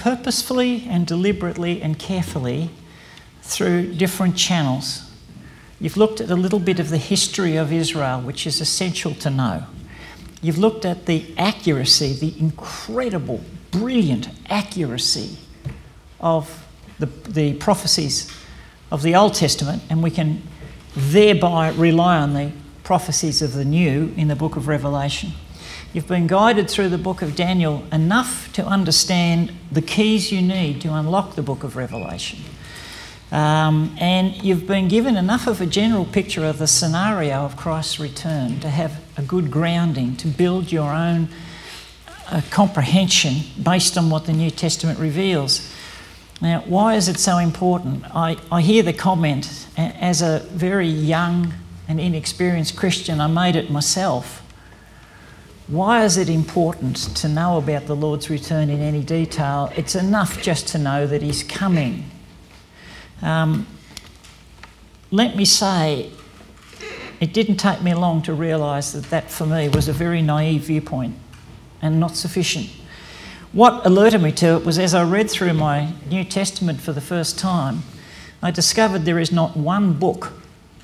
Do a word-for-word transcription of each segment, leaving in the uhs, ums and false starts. purposefully and deliberately and carefully through different channels. You've looked at a little bit of the history of Israel, which is essential to know. You've looked at the accuracy, the incredible, brilliant accuracy of the, the prophecies of the Old Testament, and we can thereby rely on the prophecies of the New in the book of Revelation. You've been guided through the book of Daniel enough to understand the keys you need to unlock the book of Revelation. Um, and you've been given enough of a general picture of the scenario of Christ's return to have a good grounding, to build your own uh, comprehension based on what the New Testament reveals. Now, why is it so important? I, I hear the comment, as a very young and inexperienced Christian, I made it myself. Why is it important to know about the Lord's return in any detail? It's enough just to know that He's coming. Um, let me say, it didn't take me long to realise that that for me was a very naive viewpoint and not sufficient. What alerted me to it was, as I read through my New Testament for the first time, I discovered there is not one book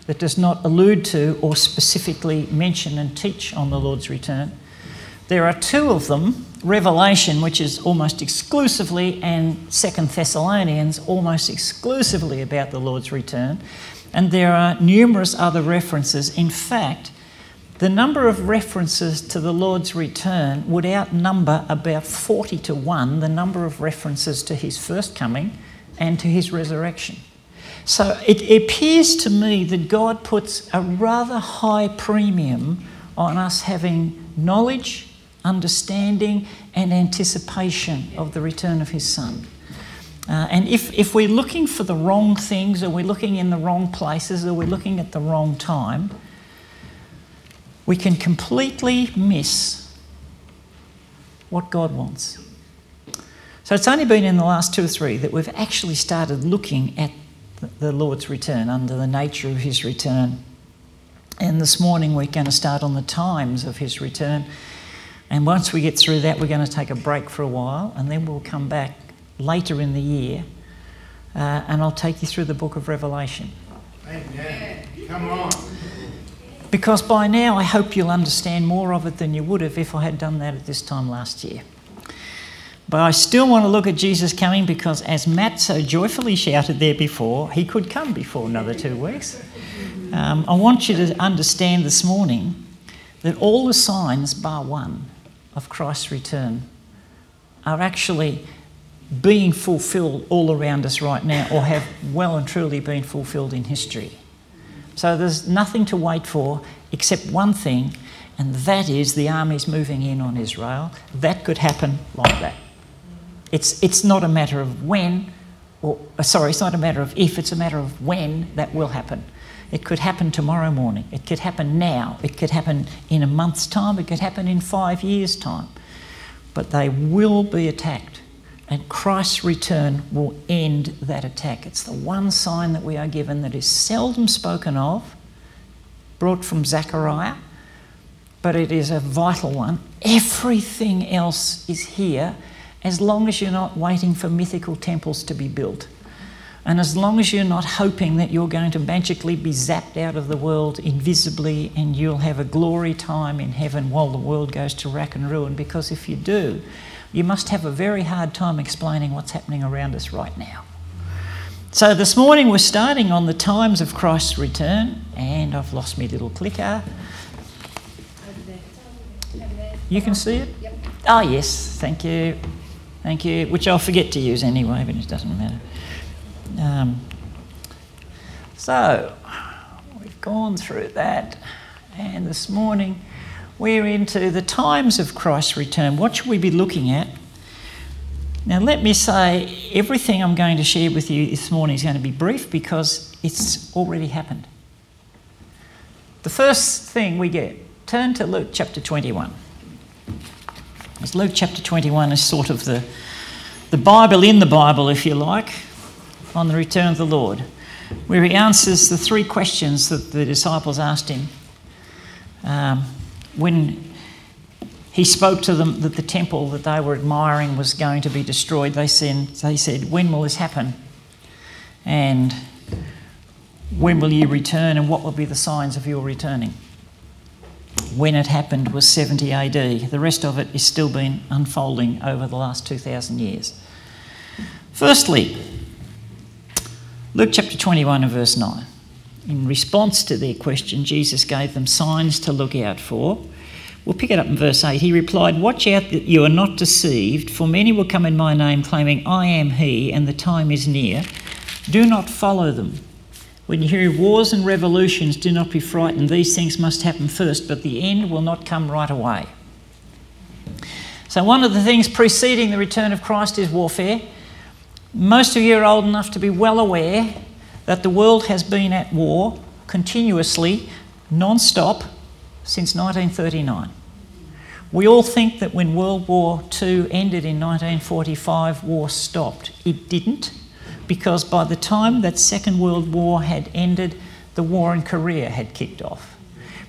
that does not allude to or specifically mention and teach on the Lord's return. There are two of them, Revelation, which is almost exclusively, and Second Thessalonians, almost exclusively about the Lord's return. And there are numerous other references. In fact, the number of references to the Lord's return would outnumber about forty to one the number of references to His first coming and to His resurrection. So it appears to me that God puts a rather high premium on us having knowledge, understanding and anticipation of the return of His Son. Uh, and if, if we're looking for the wrong things, or we're looking in the wrong places, or we're looking at the wrong time, we can completely miss what God wants. So it's only been in the last two or three that we've actually started looking at the Lord's return, under the nature of His return. And this morning we're going to start on the times of His return. And once we get through that, we're going to take a break for a while, and then we'll come back later in the year, uh, and I'll take you through the book of Revelation. Amen. Come on. Because by now I hope you'll understand more of it than you would have if I had done that at this time last year. But I still want to look at Jesus coming, because as Matt so joyfully shouted there before, He could come before another two weeks. Um, I want you to understand this morning that all the signs, bar one, of Christ's return are actually being fulfilled all around us right now, or have well and truly been fulfilled in history. So there's nothing to wait for except one thing, and that is the armies moving in on Israel. That could happen like that. It's, it's not a matter of when, or sorry, it's not a matter of if, it's a matter of when that will happen. It could happen tomorrow morning. It could happen now. It could happen in a month's time. It could happen in five years' time. But they will be attacked, and Christ's return will end that attack. It's the one sign that we are given that is seldom spoken of, brought from Zechariah, but it is a vital one. Everything else is here, as long as you're not waiting for mythical temples to be built. And as long as you're not hoping that you're going to magically be zapped out of the world invisibly and you'll have a glory time in heaven while the world goes to rack and ruin, because if you do, you must have a very hard time explaining what's happening around us right now. So this morning we're starting on the times of Christ's return, and I've lost my little clicker. You can see it? Ah, oh, yes, thank you. Thank you, which I'll forget to use anyway, but it doesn't matter. Um, so, we've gone through that, and this morning we're into the times of Christ's return. What should we be looking at? Now, let me say, everything I'm going to share with you this morning is going to be brief, because it's already happened. The first thing we get, turn to Luke chapter twenty-one. As Luke chapter twenty-one is sort of the, the Bible in the Bible, if you like, on the return of the Lord, where He answers the three questions that the disciples asked Him um, when he spoke to them that the temple that they were admiring was going to be destroyed. They said, they said, when will this happen? And when will you return, and what will be the signs of your returning? When it happened was seventy A D. The rest of it is still been unfolding over the last two thousand years. Firstly, Luke chapter twenty-one and verse nine. In response to their question, Jesus gave them signs to look out for. We'll pick it up in verse eight. He replied, "Watch out that you are not deceived, for many will come in my name, claiming, 'I am he,' and the time is near. Do not follow them. When you hear wars and revolutions, do not be frightened. These things must happen first, but the end will not come right away." So one of the things preceding the return of Christ is warfare. Most of you are old enough to be well aware that the world has been at war continuously, non-stop, since nineteen thirty-nine. We all think that when World War Two ended in nineteen forty-five, war stopped. It didn't. Because by the time that Second World War had ended, the war in Korea had kicked off.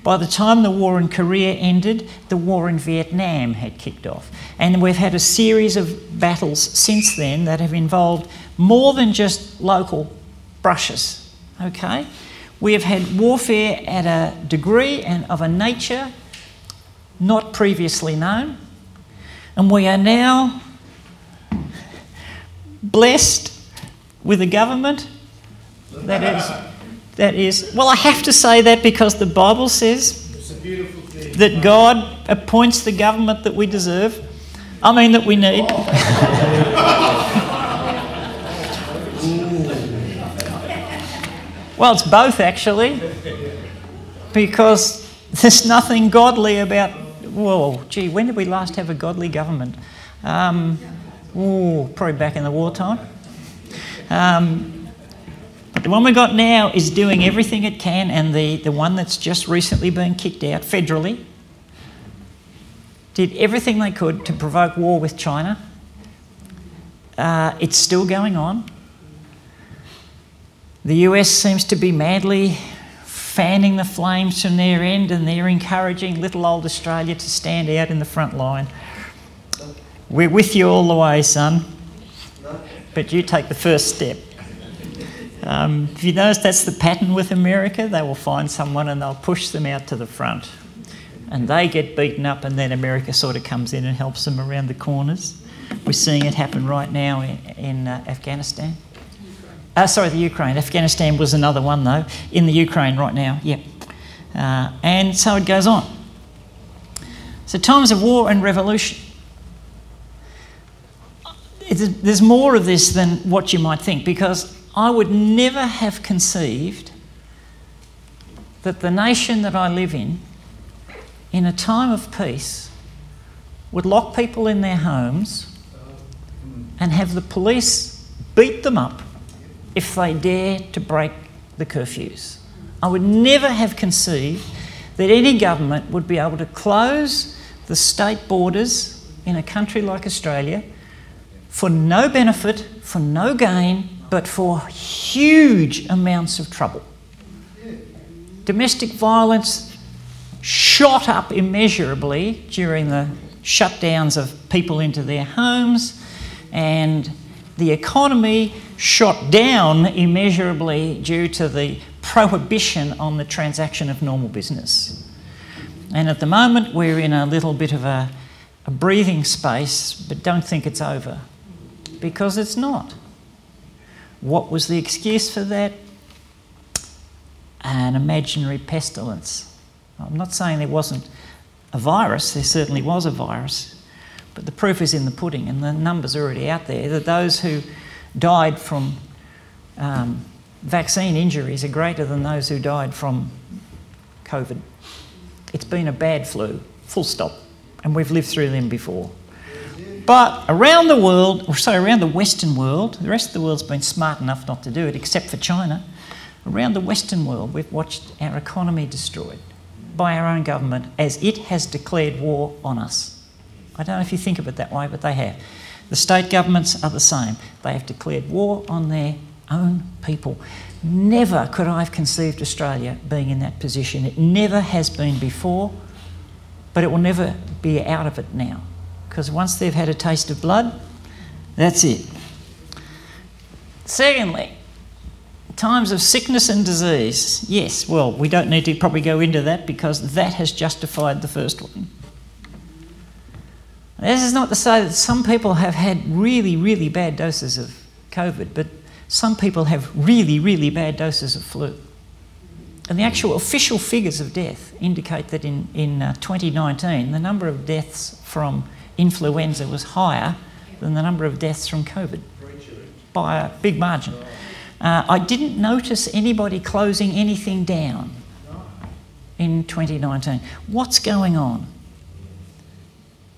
By the time the war in Korea ended, the war in Vietnam had kicked off. And we've had a series of battles since then that have involved more than just local brushes, okay? We have had warfare at a degree and of a nature not previously known. And we are now blessed with a government that is, that is, well, I have to say that because the Bible says it's a beautiful thing, that God appoints the government that we deserve, I mean that we need. Well, it's both actually, because there's nothing godly about, whoa, gee, when did we last have a godly government? Um, ooh, probably back in the wartime. Um, but the one we've got now is doing everything it can, and the, the one that's just recently been kicked out federally did everything they could to provoke war with China. Uh, it's still going on. The U S seems to be madly fanning the flames from their end, and they're encouraging little old Australia to stand out in the front line. We're with you all the way, son. But you take the first step. Um, if you notice, that's the pattern with America. They will find someone and they'll push them out to the front. And they get beaten up, and then America sort of comes in and helps them around the corners. We're seeing it happen right now in, in uh, Afghanistan. Uh, sorry, the Ukraine. Afghanistan was another one, though. In the Ukraine right now, yep. Uh, and so it goes on. So times of war and revolution. There's more of this than what you might think, because I would never have conceived that the nation that I live in, in a time of peace, would lock people in their homes and have the police beat them up if they dare to break the curfews. I would never have conceived that any government would be able to close the state borders in a country like Australia for no benefit, for no gain, but for huge amounts of trouble. Domestic violence shot up immeasurably during the shutdowns of people into their homes, and the economy shot down immeasurably due to the prohibition on the transaction of normal business. And at the moment, we're in a little bit of a, a breathing space, but don't think it's over. Because it's not. What was the excuse for that? An imaginary pestilence. I'm not saying there wasn't a virus, there certainly was a virus, but the proof is in the pudding, and the numbers are already out there. That those who died from um, vaccine injuries are greater than those who died from COVID. It's been a bad flu, full stop, and we've lived through them before. But around the world, or sorry, around the Western world, the rest of the world's been smart enough not to do it, except for China. Around the Western world, we've watched our economy destroyed by our own government as it has declared war on us. I don't know if you think of it that way, but they have. The state governments are the same. They have declared war on their own people. Never could I have conceived Australia being in that position. It never has been before, But it will never be out of it now, because once they've had a taste of blood, that's it. Secondly, times of sickness and disease. Yes, well, we don't need to probably go into that because that has justified the first one. This is not to say that some people have had really, really bad doses of COVID, but some people have really, really bad doses of flu. And the actual official figures of death indicate that in, in uh, twenty nineteen, the number of deaths from influenza was higher than the number of deaths from COVID by a big margin. Uh, I didn't notice anybody closing anything down in twenty nineteen. What's going on?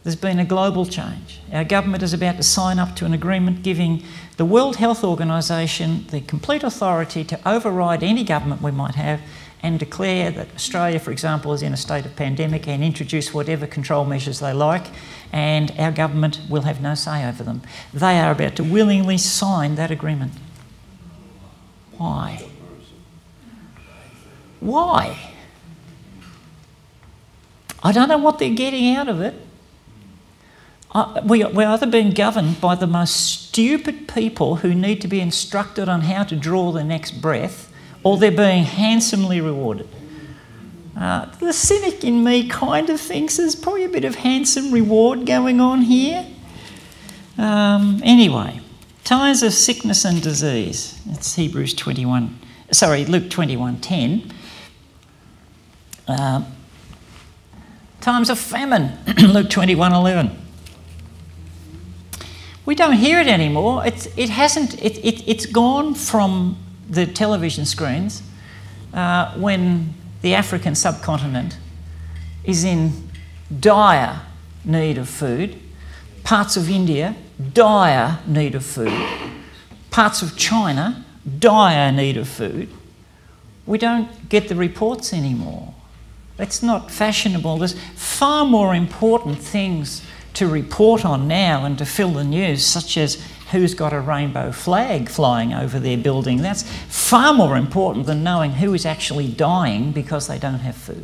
There's been a global change. Our government is about to sign up to an agreement giving the World Health Organisation the complete authority to override any government we might have and declare that Australia, for example, is in a state of pandemic and introduce whatever control measures they like, and our government will have no say over them. They are about to willingly sign that agreement. Why? Why? I don't know what they're getting out of it. Uh, we, we're either being governed by the most stupid people who need to be instructed on how to draw the next breath, or they're being handsomely rewarded. Uh, the cynic in me kind of thinks there's probably a bit of handsome reward going on here. Um, anyway, times of sickness and disease. That's Hebrews twenty-one. Sorry, Luke twenty-one ten. Uh, times of famine. Luke twenty-one eleven. We don't hear it anymore. It's, it hasn't, it, it, it's gone from the television screens uh, when the African subcontinent is in dire need of food, parts of India, dire need of food, parts of China, dire need of food. We don't get the reports anymore. It's not fashionable. There's far more important things to report on now and to fill the news, such as who's got a rainbow flag flying over their building. That's far more important than knowing who is actually dying because they don't have food.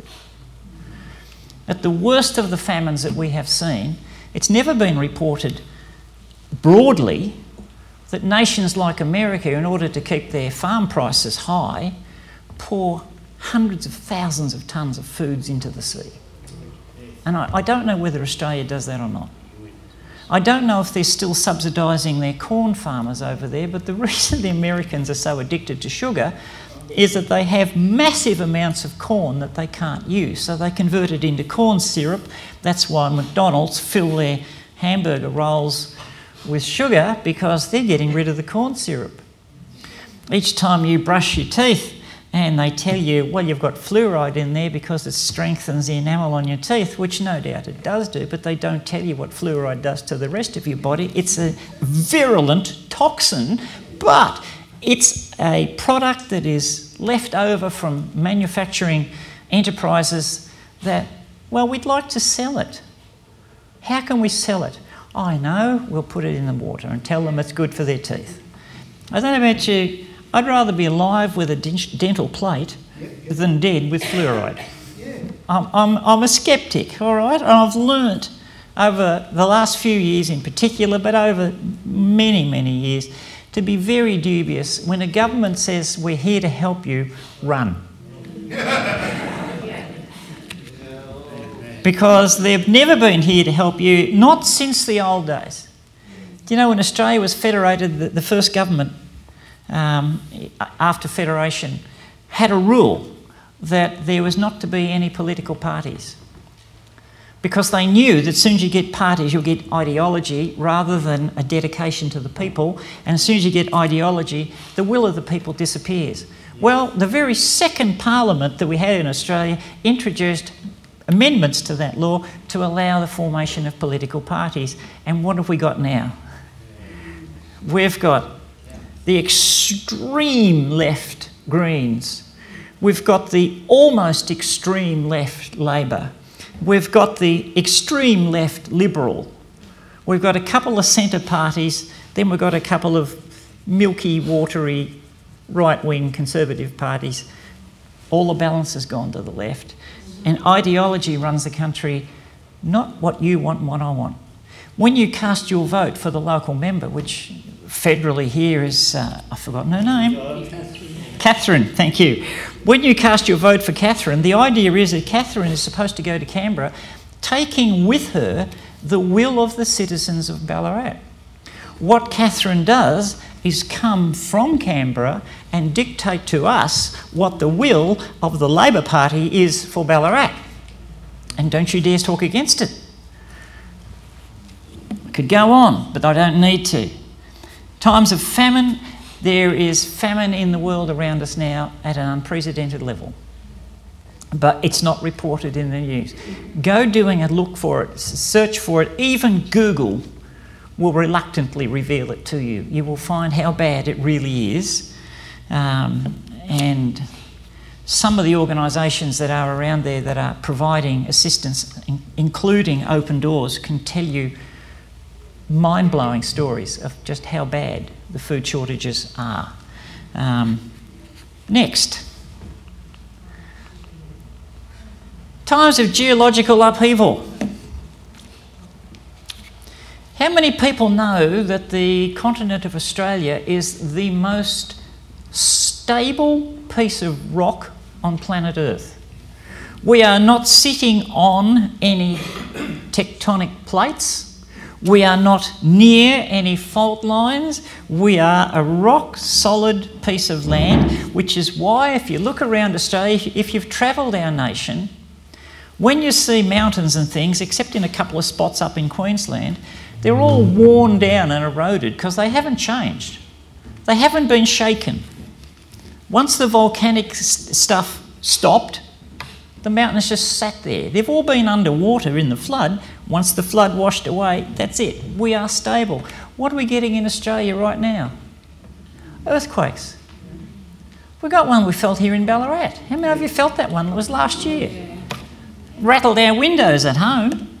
At the worst of the famines that we have seen, it's never been reported broadly that nations like America, in order to keep their farm prices high, pour hundreds of thousands of tonnes of foods into the sea. And I, I don't know whether Australia does that or not. I don't know if they're still subsidising their corn farmers over there, but the reason the Americans are so addicted to sugar is that they have massive amounts of corn that they can't use. So they convert it into corn syrup. That's why McDonald's fill their hamburger rolls with sugar, because they're getting rid of the corn syrup. Each time you brush your teeth, and they tell you, well, you've got fluoride in there because it strengthens the enamel on your teeth, which no doubt it does do, but they don't tell you what fluoride does to the rest of your body. It's a virulent toxin, but it's a product that is left over from manufacturing enterprises that, well, we'd like to sell it. How can we sell it? I know, we'll put it in the water and tell them it's good for their teeth. I don't know about you, I'd rather be alive with a dental plate than dead with fluoride. I'm, I'm, I'm a sceptic, all right? And I've learnt over the last few years in particular, but over many, many years, to be very dubious. When a government says, we're here to help you, run. Because they've never been here to help you, not since the old days. Do you know, when Australia was federated, the, the first government, Um, after federation, had a rule that there was not to be any political parties, because they knew that as soon as you get parties, you'll get ideology rather than a dedication to the people, and as soon as you get ideology, the will of the people disappears. Well, the very second parliament that we had in Australia introduced amendments to that law to allow the formation of political parties, and what have we got now? We've got the extreme left Greens. We've got the almost extreme left Labor. We've got the extreme left Liberal. We've got a couple of centre parties. Then we've got a couple of milky, watery, right-wing conservative parties. All the balance has gone to the left. And ideology runs the country not what you want and what I want. When you cast your vote for the local member, which federally here is, uh, I've forgotten her name. Catherine, thank you. When you cast your vote for Catherine, the idea is that Catherine is supposed to go to Canberra, taking with her the will of the citizens of Ballarat. What Catherine does is come from Canberra and dictate to us what the will of the Labor Party is for Ballarat. And don't you dare talk against it. I could go on, but I don't need to. Times of famine. There is famine in the world around us now at an unprecedented level. But it's not reported in the news. Go doing a look for it, search for it. Even Google will reluctantly reveal it to you. You will find how bad it really is. Um, and some of the organisations that are around there that are providing assistance, in, including Open Doors, can tell you mind-blowing stories of just how bad the food shortages are. Um, next. Times of geological upheaval. How many people know that the continent of Australia is the most stable piece of rock on planet Earth? We are not sitting on any tectonic plates. We are not near any fault lines. We are a rock solid piece of land, which is why if you look around Australia, if you've travelled our nation, when you see mountains and things, except in a couple of spots up in Queensland, they're all worn down and eroded because they haven't changed. They haven't been shaken. Once the volcanic stuff stopped, the mountains just sat there. They've all been underwater in the flood. Once the flood washed away, that's it. We are stable. What are we getting in Australia right now? Earthquakes. We got one we felt here in Ballarat. How many of you felt that one? It was last year. Rattled our windows at home.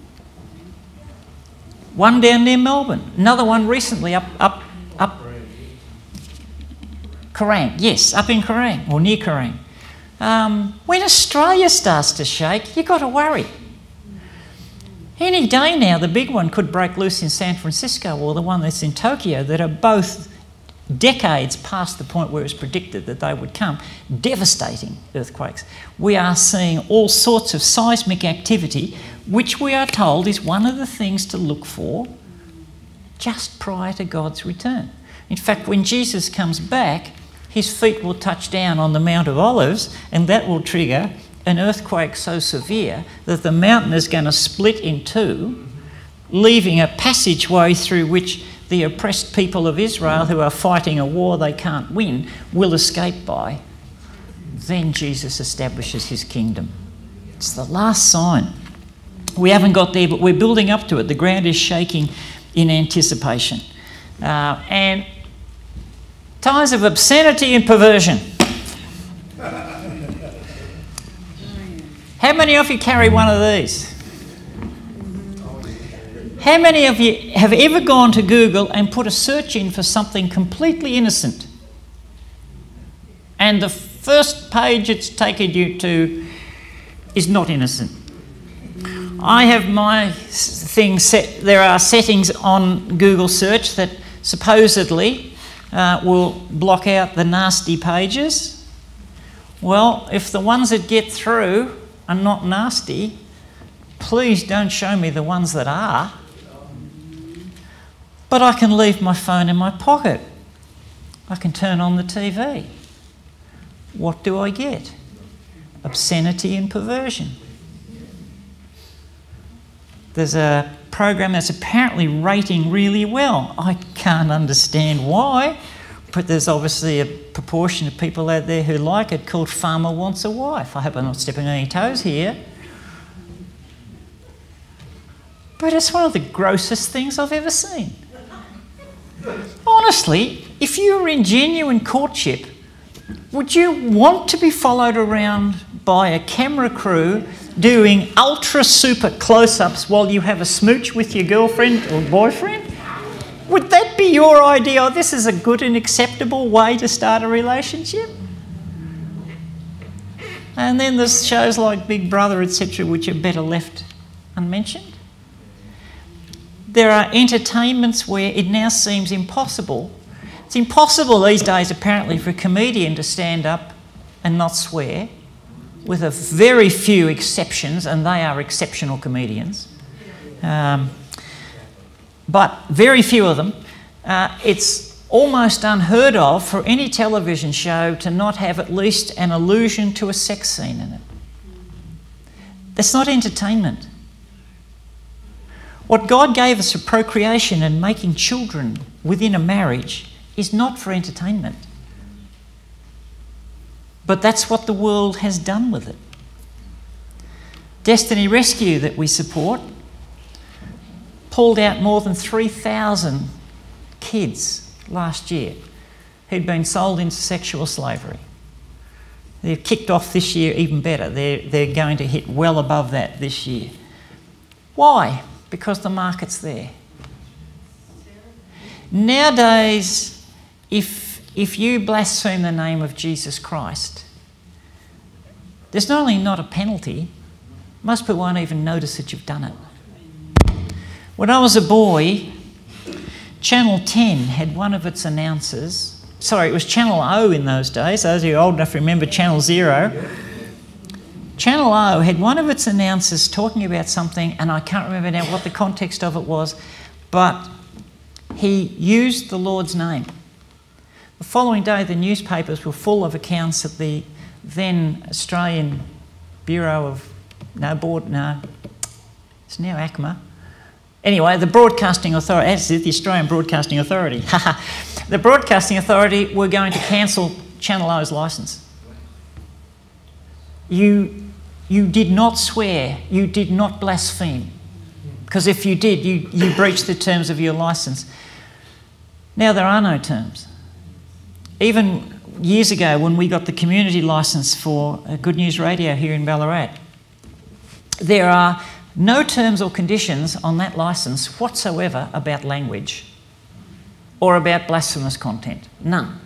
One down near Melbourne. Another one recently up, up, up Kerrang. Yes, up in Kerrang, or near Kerrang. Um, when Australia starts to shake, you've got to worry. Any day now, the big one could break loose in San Francisco or the one that's in Tokyo, that are both decades past the point where it was predicted that they would come, devastating earthquakes. We are seeing all sorts of seismic activity, which we are told is one of the things to look for just prior to God's return. In fact, when Jesus comes back, his feet will touch down on the Mount of Olives, and that will trigger an earthquake so severe that the mountain is going to split in two, leaving a passageway through which the oppressed people of Israel, who are fighting a war they can't win, will escape by. Then Jesus establishes his kingdom. It's the last sign. We haven't got there, but we're building up to it. The ground is shaking in anticipation. Uh, and times of obscenity and perversion. How many of you carry one of these? How many of you have ever gone to Google and put a search in for something completely innocent? And the first page it's taken you to is not innocent. I have my thing set. There are settings on Google search that supposedly uh, will block out the nasty pages. Well, if the ones that get through are not nasty, please don't show me the ones that are. But I can leave my phone in my pocket. I can turn on the T V. What do I get? Obscenity and perversion. There's a program that's apparently rating really well. I can't understand why, but there's obviously a proportion of people out there who like it, called Farmer Wants a Wife. I hope I'm not stepping on any toes here. But it's one of the grossest things I've ever seen. Honestly, if you were in genuine courtship, would you want to be followed around by a camera crew doing ultra super close-ups while you have a smooch with your girlfriend or boyfriend? Would that be your idea? Oh, this is a good and acceptable way to start a relationship? And then there's shows like Big Brother, et cetera, which are better left unmentioned. There are entertainments where it now seems impossible. It's impossible these days, apparently, for a comedian to stand up and not swear, with a very few exceptions, and they are exceptional comedians. Um, but very few of them. Uh, it's almost unheard of for any television show to not have at least an allusion to a sex scene in it. That's not entertainment. What God gave us for procreation and making children within a marriage is not for entertainment. But that's what the world has done with it. Destiny Rescue, that we support, pulled out more than three thousand kids last year who'd been sold into sexual slavery. They've kicked off this year even better. They're, they're going to hit well above that this year. Why? Because the market's there. Nowadays, if, if you blaspheme the name of Jesus Christ, there's not only not a penalty, most people won't even notice that you've done it. When I was a boy, Channel ten had one of its announcers, sorry, it was Channel O in those days, those of you old enough to remember Channel zero. Channel O had one of its announcers talking about something, and I can't remember now what the context of it was, but he used the Lord's name. The following day, the newspapers were full of accounts that the then Australian Bureau of... No, board, no. It's now ACMA. Anyway, the Broadcasting Authority, as the Australian Broadcasting Authority, the Broadcasting Authority were going to cancel Channel O's licence. You, you did not swear, you did not blaspheme, because if you did, you, you breached the terms of your licence. Now there are no terms. Even years ago when we got the community licence for Good News Radio here in Ballarat, there are no terms or conditions on that licence whatsoever about language or about blasphemous content, none.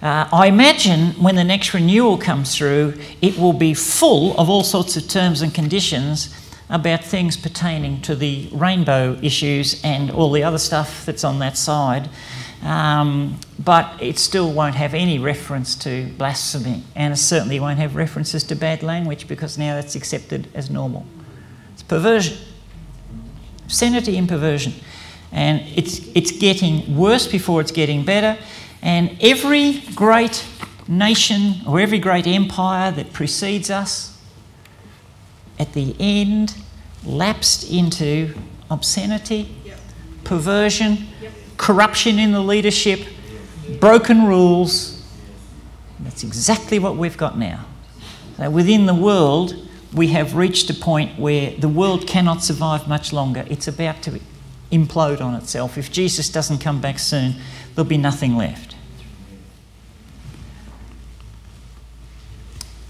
Uh, I imagine when the next renewal comes through, it will be full of all sorts of terms and conditions about things pertaining to the rainbow issues and all the other stuff that's on that side. Um, but it still won't have any reference to blasphemy, and it certainly won't have references to bad language, because now that's accepted as normal. It's perversion. Obscenity and perversion. And it's, it's getting worse before it's getting better. And every great nation or every great empire that precedes us at the end lapsed into obscenity, yep. perversion, yep. corruption in the leadership, yep. broken rules. That's exactly what we've got now. So within the world, we have reached a point where the world cannot survive much longer. It's about to implode on itself. If Jesus doesn't come back soon, there'll be nothing left.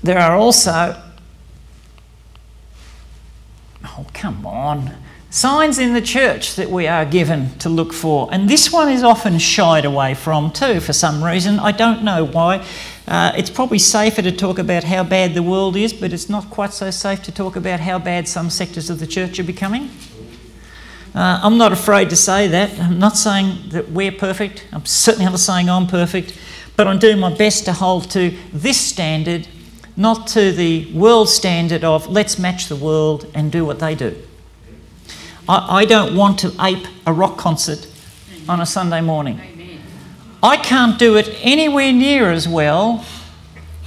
There are also, oh come on, signs in the church that we are given to look for. And this one is often shied away from too for some reason. I don't know why. Uh, it's probably safer to talk about how bad the world is, but it's not quite so safe to talk about how bad some sectors of the church are becoming. Uh, I'm not afraid to say that. I'm not saying that we're perfect. I'm certainly not saying I'm perfect. But I'm doing my best to hold to this standard, not to the world standard of let's match the world and do what they do. I, I don't want to ape a rock concert on a Sunday morning. Amen. I can't do it anywhere near as well,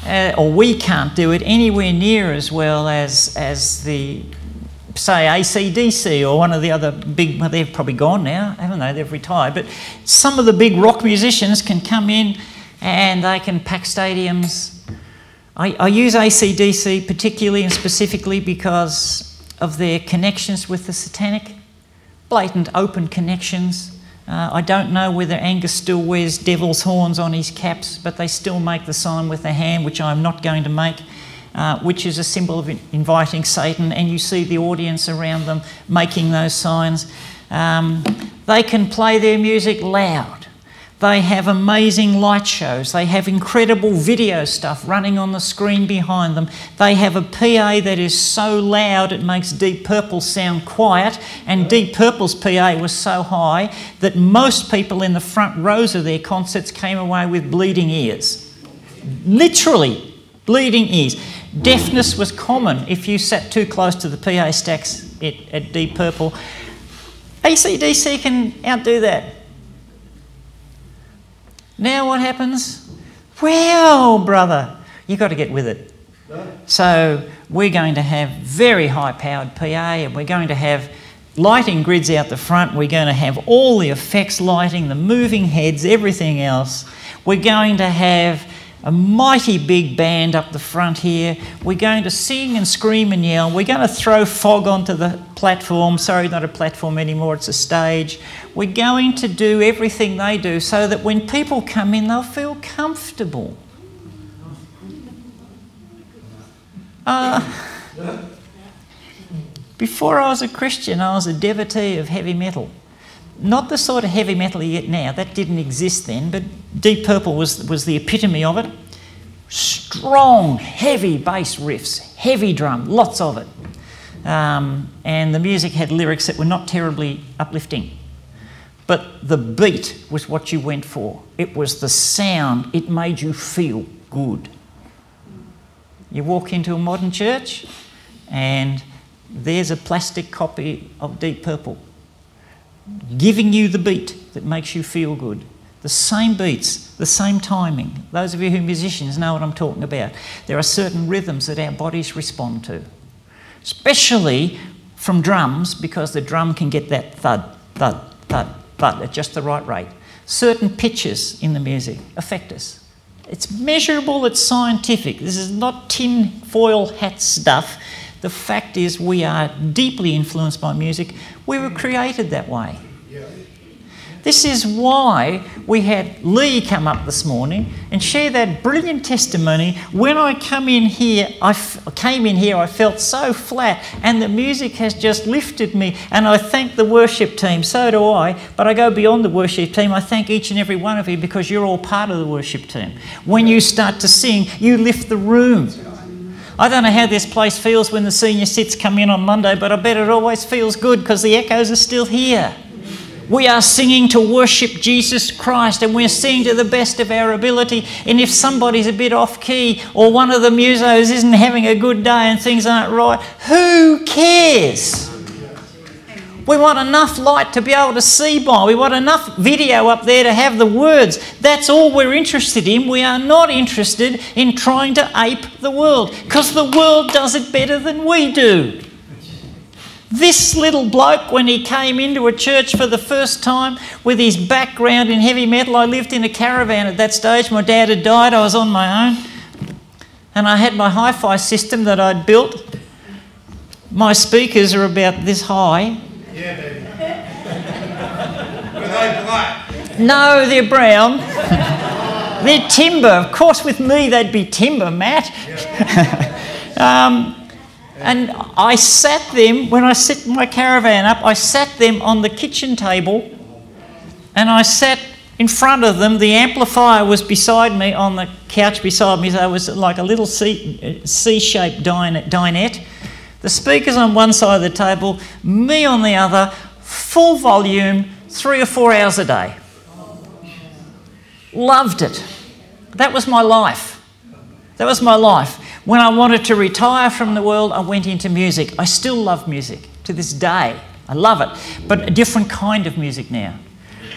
uh, or we can't do it anywhere near as well as, as the... say A C D C or one of the other big, well they've probably gone now, I don't know, they've retired, but some of the big rock musicians can come in and they can pack stadiums. I, I use A C D C particularly and specifically because of their connections with the satanic, blatant open connections. Uh, I don't know whether Angus still wears devil's horns on his caps, but they still make the sign with the hand, which I'm not going to make. Uh, which is a symbol of in inviting Satan, and you see the audience around them making those signs. Um, they can play their music loud. They have amazing light shows. They have incredible video stuff running on the screen behind them. They have a P A that is so loud it makes Deep Purple sound quiet, and Deep Purple's P A was so high that most people in the front rows of their concerts came away with bleeding ears. Literally, bleeding ears. Deafness was common if you sat too close to the P A stacks at, at Deep Purple. A C D C can outdo that. Now what happens? Well, brother, you've got to get with it. So we're going to have very high-powered P A, and we're going to have lighting grids out the front. We're going to have all the effects lighting, the moving heads, everything else. We're going to have a mighty big band up the front here. We're going to sing and scream and yell. We're going to throw fog onto the platform. Sorry, not a platform anymore, it's a stage. We're going to do everything they do so that when people come in, they'll feel comfortable. Uh, before I was a Christian, I was a devotee of heavy metal. Not the sort of heavy metal you get now, that didn't exist then, but Deep Purple was, was the epitome of it. Strong, heavy bass riffs, heavy drum, lots of it. Um, and the music had lyrics that were not terribly uplifting. But the beat was what you went for. It was the sound, it made you feel good. You walk into a modern church and there's a plastic copy of Deep Purple, giving you the beat that makes you feel good. The same beats, the same timing. Those of you who are musicians know what I'm talking about. There are certain rhythms that our bodies respond to, especially from drums, because the drum can get that thud, thud, thud, thud at just the right rate. Certain pitches in the music affect us. It's measurable, it's scientific. This is not tin foil hat stuff. The fact is we are deeply influenced by music. We were created that way. Yeah. This is why we had Lee come up this morning and share that brilliant testimony. When I come in here, I f came in here, I felt so flat, and the music has just lifted me, and I thank the worship team, so do I, but I go beyond the worship team. I thank each and every one of you because you're all part of the worship team. When you start to sing, you lift the room. I don't know how this place feels when the senior sits come in on Monday, but I bet it always feels good because the echoes are still here. We are singing to worship Jesus Christ, and we're singing to the best of our ability. And if somebody's a bit off key or one of the musos isn't having a good day and things aren't right, who cares? We want enough light to be able to see by. We want enough video up there to have the words. That's all we're interested in. We are not interested in trying to ape the world, because the world does it better than we do. This little bloke, when he came into a church for the first time with his background in heavy metal, I lived in a caravan at that stage. My dad had died. I was on my own. And I had my hi-fi system that I'd built. My speakers are about this high. Yeah, baby. Were they black? No, they're brown. They're timber. Of course, with me, they'd be timber, Matt. Yeah. um, and I sat them, when I set my caravan up, I sat them on the kitchen table, and I sat in front of them. The amplifier was beside me on the couch beside me, so it was like a little C, C-shaped dinette. The speakers on one side of the table, me on the other, full volume, three or four hours a day. Loved it. That was my life. That was my life. When I wanted to retire from the world, I went into music. I still love music to this day. I love it, but a different kind of music now.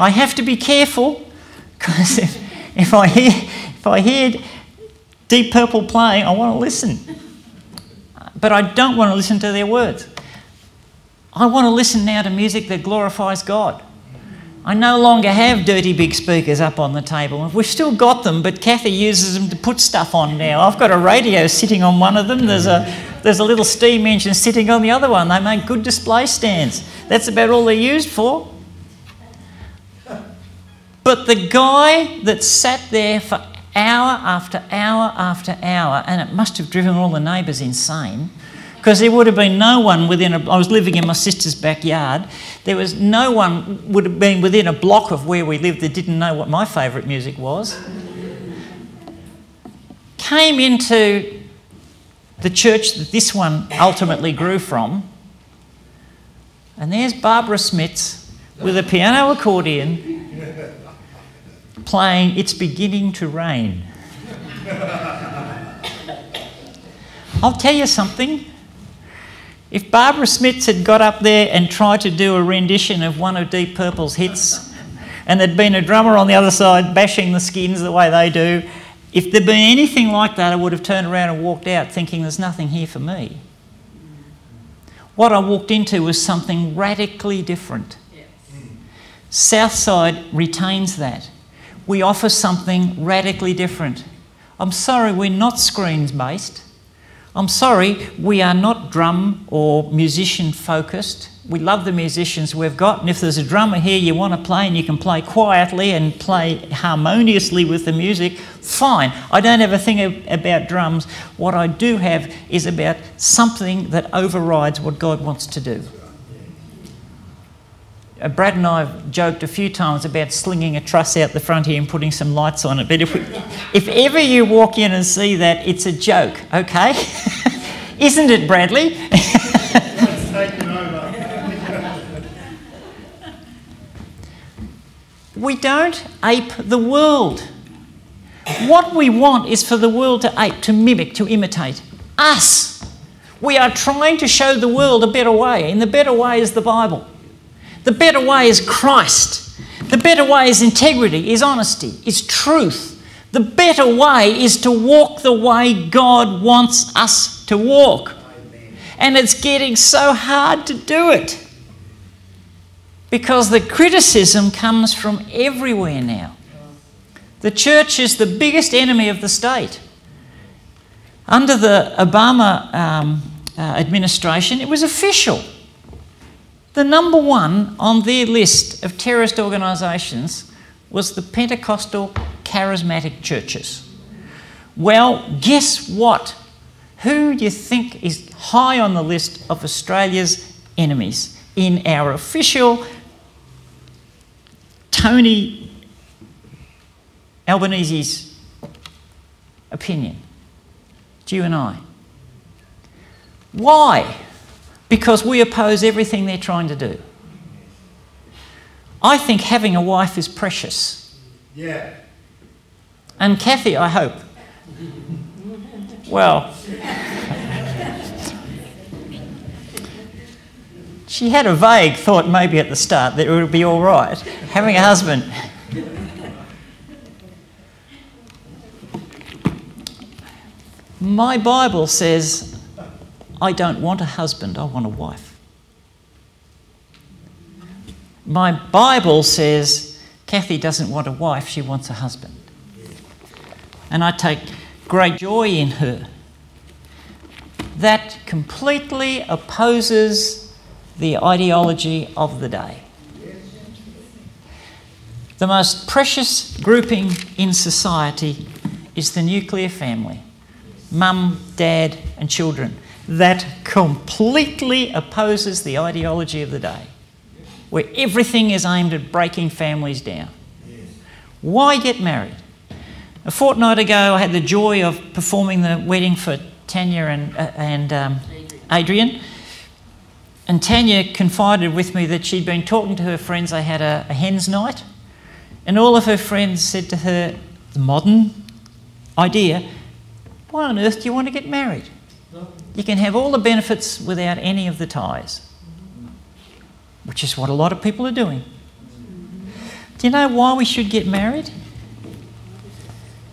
I have to be careful, because if, if, I hear, if I hear Deep Purple playing, I want to listen. But I don't want to listen to their words. I want to listen now to music that glorifies God. I no longer have dirty big speakers up on the table. We've still got them, but Kathy uses them to put stuff on now. I've got a radio sitting on one of them. There's a, there's a little steam engine sitting on the other one. They make good display stands. That's about all they're used for. But the guy that sat there for hour after hour after hour, and it must have driven all the neighbours insane, because there would have been no one within a, I was living in my sister's backyard. There was no one would have been within a block of where we lived that didn't know what my favourite music was. Came into the church that this one ultimately grew from, and there's Barbara Smits with a piano accordion playing It's Beginning to Rain. I'll tell you something. If Barbara Smits had got up there and tried to do a rendition of one of Deep Purple's hits, and there'd been a drummer on the other side bashing the skins the way they do, if there'd been anything like that, I would have turned around and walked out thinking there's nothing here for me. What I walked into was something radically different. Yes. Southside retains that. We offer something radically different. I'm sorry, we're not screens-based. I'm sorry, we are not drum or musician focused. We love the musicians we've got, and if there's a drummer here you want to play and you can play quietly and play harmoniously with the music, fine. I don't have a thing about drums. What I do have is about something that overrides what God wants to do. Brad and I have joked a few times about slinging a truss out the front here and putting some lights on it, but if, we, if ever you walk in and see that, it's a joke, okay? Isn't it, Bradley? It's taken over. We don't ape the world. What we want is for the world to ape, to mimic, to imitate us. We are trying to show the world a better way, and the better way is the Bible. The better way is Christ. The better way is integrity, is honesty, is truth. The better way is to walk the way God wants us to walk. Amen. And it's getting so hard to do it because the criticism comes from everywhere now. The church is the biggest enemy of the state. Under the Obama um, uh, administration, it was official. The number one on their list of terrorist organisations was the Pentecostal charismatic churches. Well, guess what? Who do you think is high on the list of Australia's enemies? In our official Tony Albanese's opinion, it's you and I. Why? Because we oppose everything they're trying to do. I think having a wife is precious. Yeah. And Kathy, I hope. Well, she had a vague thought maybe at the start that it would be all right having a husband. My Bible says, I don't want a husband, I want a wife. My Bible says Kathy doesn't want a wife, she wants a husband. And I take great joy in her. That completely opposes the ideology of the day. The most precious grouping in society is the nuclear family. Mum, dad and children. That completely opposes the ideology of the day, where everything is aimed at breaking families down. Yes. Why get married? A fortnight ago I had the joy of performing the wedding for Tanya and, uh, and um, Adrian, and Tanya confided with me that she'd been talking to her friends. They had a, a hen's night, and all of her friends said to her, the modern idea, why on earth do you want to get married? You can have all the benefits without any of the ties, which is what a lot of people are doing. Do you know why we should get married?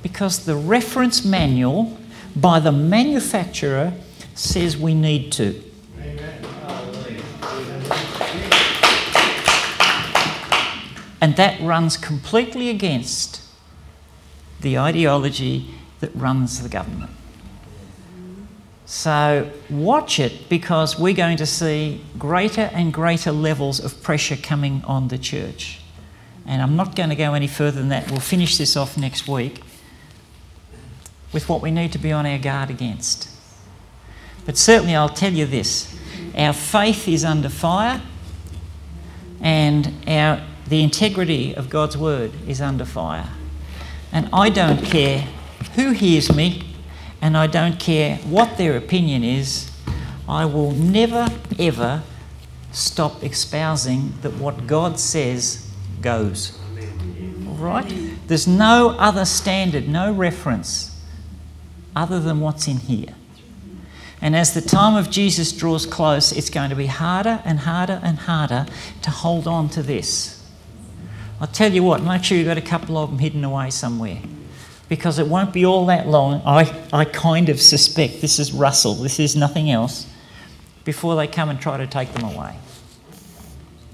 Because the reference manual by the manufacturer says we need to. Amen. And that runs completely against the ideology that runs the government. So watch it, because we're going to see greater and greater levels of pressure coming on the church. And I'm not going to go any further than that. We'll finish this off next week with what we need to be on our guard against. But certainly I'll tell you this, our faith is under fire, and our, the integrity of God's word is under fire. And I don't care who hears me, and I don't care what their opinion is, I will never, ever stop espousing that what God says goes. All right? There's no other standard, no reference other than what's in here. And as the time of Jesus draws close, it's going to be harder and harder and harder to hold on to this. I'll tell you what, make sure you've got a couple of them hidden away somewhere, because it won't be all that long, I, I kind of suspect, this is Russell, this is nothing else, before they come and try to take them away.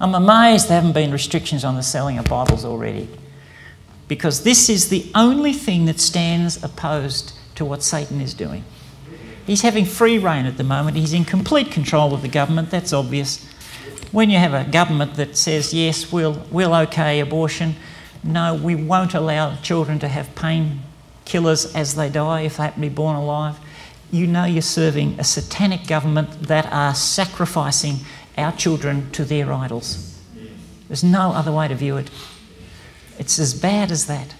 I'm amazed there haven't been restrictions on the selling of Bibles already, because this is the only thing that stands opposed to what Satan is doing. He's having free rein at the moment. He's in complete control of the government. That's obvious. When you have a government that says, yes, we'll, we'll okay abortion. No, we won't allow children to have painkillers as they die if they happen to be born alive. You know you're serving a satanic government that are sacrificing our children to their idols. There's no other way to view it. It's as bad as that.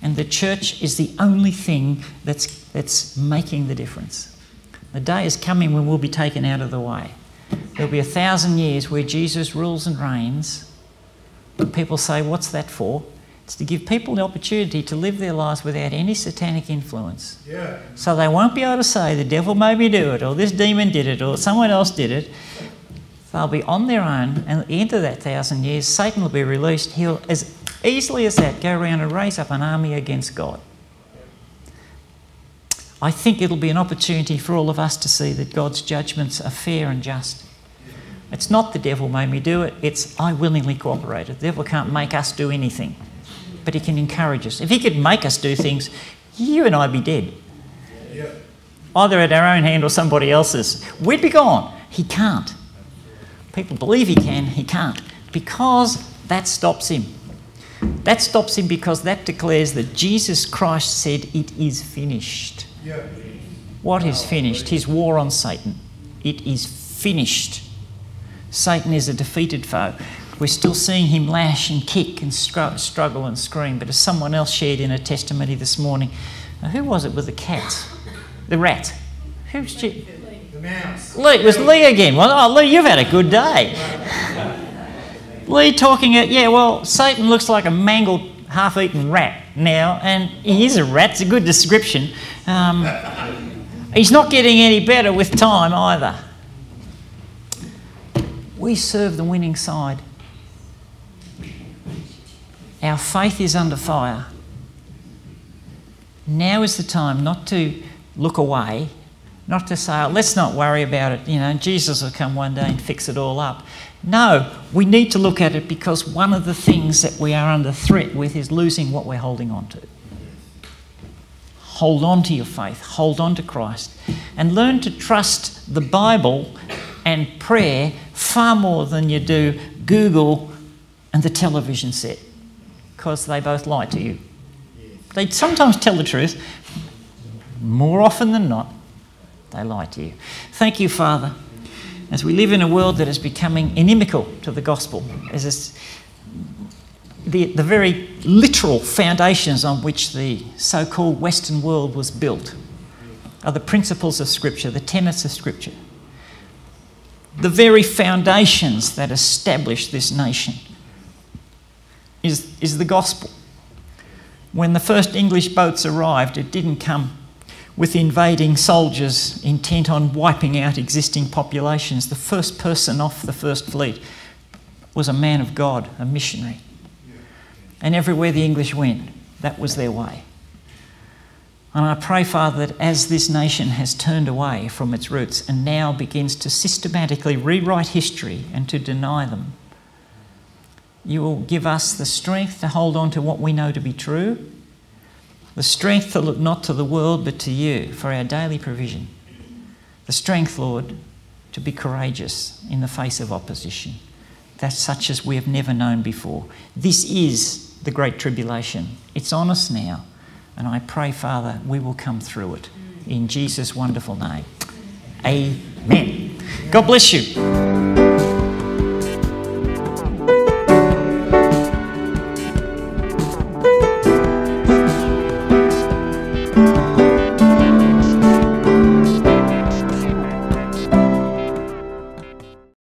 And the church is the only thing that's, that's making the difference. The day is coming when we'll be taken out of the way. There'll be a thousand years where Jesus rules and reigns. But people say, what's that for? It's to give people the opportunity to live their lives without any satanic influence. Yeah. So they won't be able to say, the devil made me do it, or this demon did it, or someone else did it. They'll be on their own, and at the end of that thousand years, Satan will be released. He'll, as easily as that, go around and raise up an army against God. I think it'll be an opportunity for all of us to see that God's judgments are fair and just. It's not the devil made me do it, it's I willingly cooperated. The devil can't make us do anything, but he can encourage us. If he could make us do things, you and I'd be dead. Yeah. Either at our own hand or somebody else's. We'd be gone. He can't. People believe he can, he can't. Because that stops him. That stops him because that declares that Jesus Christ said it is finished. What is finished? His war on Satan. It is finished. Satan is a defeated foe. We're still seeing him lash and kick and struggle and scream. But as someone else shared in a testimony this morning, who was it with the cat? The rat. Who's she? The mouse. Lee. It was Lee again. Well, oh, Lee, you've had a good day. Lee talking at, yeah, well, Satan looks like a mangled, half-eaten rat now, and he is a rat, it's a good description. Um, he's not getting any better with time either. We serve the winning side. Our faith is under fire. Now is the time not to look away, not to say, oh, let's not worry about it, you know, Jesus will come one day and fix it all up. No, we need to look at it because one of the things that we are under threat with is losing what we're holding on to. Hold on to your faith, hold on to Christ, and learn to trust the Bible and prayer far more than you do Google and the television set, because they both lie to you. They sometimes tell the truth, more often than not, they lie to you. Thank you, Father. As we live in a world that is becoming inimical to the gospel, as it's the, the very literal foundations on which the so-called Western world was built are the principles of Scripture, the tenets of Scripture. The very foundations that established this nation is, is the gospel. When the first English boats arrived, it didn't come with invading soldiers intent on wiping out existing populations. The first person off the first fleet was a man of God, a missionary. And everywhere the English went, that was their way. And I pray, Father, that as this nation has turned away from its roots and now begins to systematically rewrite history and to deny them, you will give us the strength to hold on to what we know to be true, the strength to look not to the world but to you for our daily provision. The strength, Lord, to be courageous in the face of opposition. That's such as we have never known before. This is the Great Tribulation. It's on us now. And I pray, Father, we will come through it. In Jesus' wonderful name. Amen. God bless you.